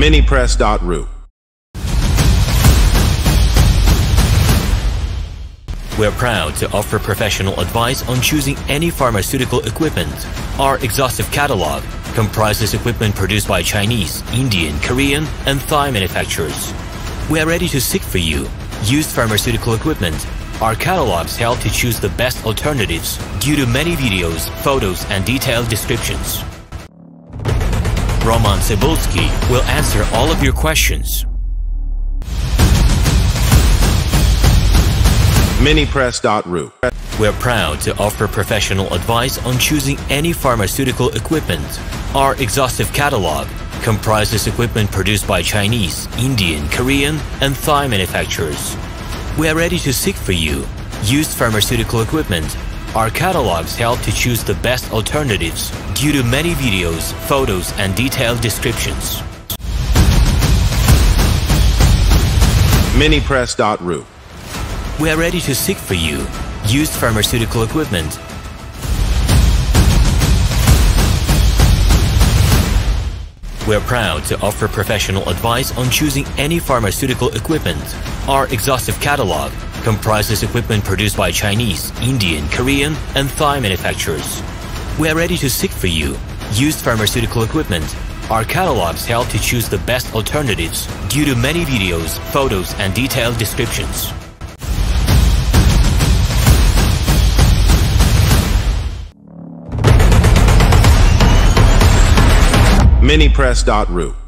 Minipress.ru. We're proud to offer professional advice on choosing any pharmaceutical equipment. Our exhaustive catalog comprises equipment produced by Chinese, Indian, Korean, and Thai manufacturers. We are ready to seek for you used pharmaceutical equipment. Our catalogs help to choose the best alternatives due to many videos, photos, and detailed descriptions. Roman Cebulski will answer all of your questions. Minipress.ru. We're proud to offer professional advice on choosing any pharmaceutical equipment. Our exhaustive catalog comprises equipment produced by Chinese, Indian, Korean, and Thai manufacturers. We are ready to seek for you used pharmaceutical equipment. Our catalogs help to choose the best alternatives due to many videos, photos, and detailed descriptions. Minipress.ru. We are ready to seek for you used pharmaceutical equipment. We are proud to offer professional advice on choosing any pharmaceutical equipment. Our exhaustive catalog comprises equipment produced by Chinese, Indian, Korean, and Thai manufacturers. We are ready to seek for you used pharmaceutical equipment. Our catalogs help to choose the best alternatives due to many videos, photos, and detailed descriptions. Minipress.ru.